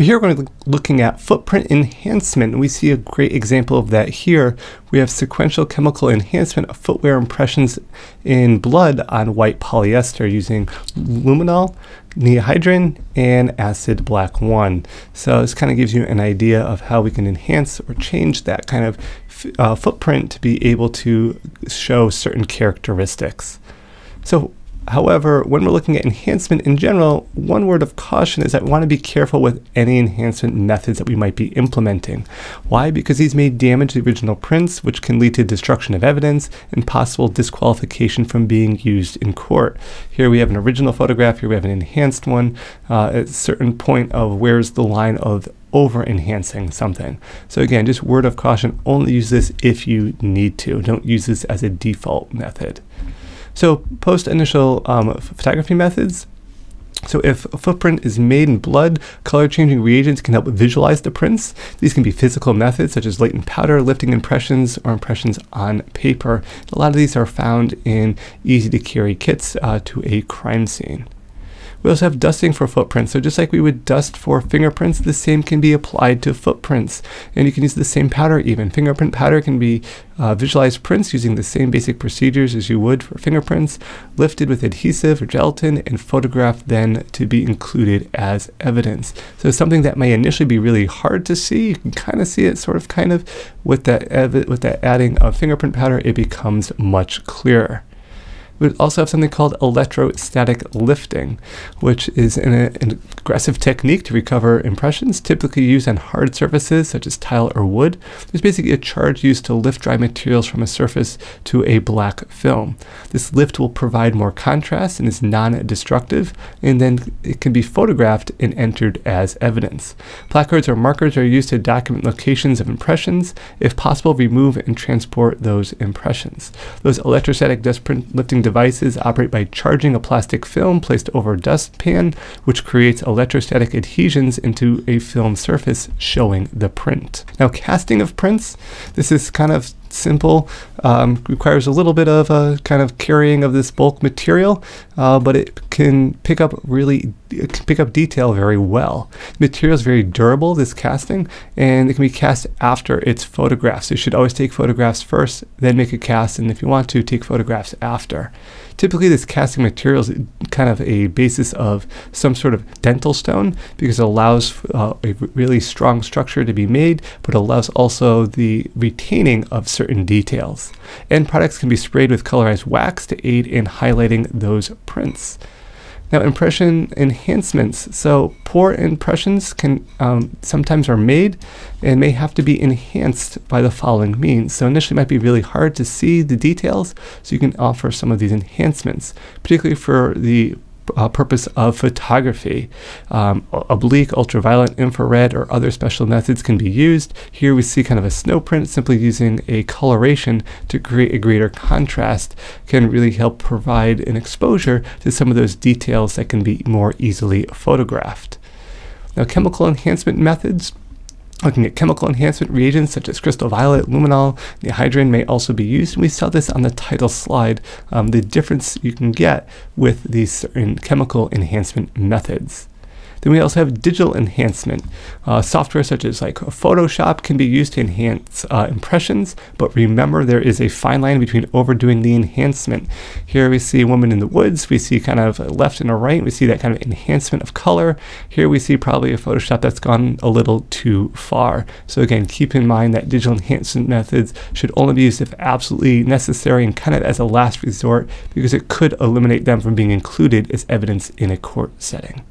So here we're looking at footprint enhancement, and we see a great example of that here. We have sequential chemical enhancement of footwear impressions in blood on white polyester using luminol, Ninhydrin, and acid black 1. So this kind of gives you an idea of how we can enhance or change that kind of footprint to be able to show certain characteristics. So, however, when we're looking at enhancement in general, one word of caution is that we want to be careful with any enhancement methods that we might be implementing. Why? Because these may damage the original prints, which can lead to destruction of evidence and possible disqualification from being used in court. Here we have an original photograph, here we have an enhanced one. At a certain point of where's the line of over-enhancing something. So again, just word of caution, only use this if you need to. Don't use this as a default method. So post-initial photography methods. So if a footprint is made in blood, color-changing reagents can help visualize the prints. These can be physical methods such as latent powder, lifting impressions, or impressions on paper. A lot of these are found in easy-to-carry kits to a crime scene. We also have dusting for footprints. So just like we would dust for fingerprints, the same can be applied to footprints. And you can use the same powder even. Fingerprint powder can be visualized prints using the same basic procedures as you would for fingerprints, lifted with adhesive or gelatin, and photographed then to be included as evidence. So something that may initially be really hard to see, you can kind of see it sort of kind of with that adding of fingerprint powder, it becomes much clearer. We also have something called electrostatic lifting, which is an aggressive technique to recover impressions, typically used on hard surfaces such as tile or wood. There's basically a charge used to lift dry materials from a surface to a black film. This lift will provide more contrast and is non-destructive, and then it can be photographed and entered as evidence. Placards or markers are used to document locations of impressions. If possible, remove and transport those impressions. Those electrostatic dust print lifting devices operate by charging a plastic film placed over a dustpan, which creates electrostatic adhesions into a film surface showing the print. Now, casting of prints, this is kind of simple, requires a little bit of a kind of carrying of this bulk material, but it can pick up detail very well. The material is very durable, this casting, and it can be cast after it's photographed. So you should always take photographs first, then make a cast, and if you want to, take photographs after. Typically, this casting material is kind of a basis of some sort of dental stone because it allows a really strong structure to be made, but allows also the retaining of certain details. End products can be sprayed with colorized wax to aid in highlighting those prints. Now, impression enhancements. So poor impressions can sometimes are made and may have to be enhanced by the following means. So initially it might be really hard to see the details, so you can offer some of these enhancements, particularly for the purpose of photography. Oblique, ultraviolet, infrared, or other special methods can be used. Here we see kind of a snow print, simply using a coloration to create a greater contrast can really help provide an exposure to some of those details that can be more easily photographed. Now, chemical enhancement methods. Looking at chemical enhancement reagents such as crystal violet, luminol, Ninhydrin may also be used. We saw this on the title slide, the difference you can get with these certain chemical enhancement methods. Then we also have digital enhancement. Software such as Photoshop can be used to enhance impressions, but remember there is a fine line between overdoing the enhancement. Here we see a woman in the woods, we see kind of a left and a right, we see that kind of enhancement of color. Here we see probably a Photoshop that's gone a little too far. So again, keep in mind that digital enhancement methods should only be used if absolutely necessary and kind of as a last resort, because it could eliminate them from being included as evidence in a court setting.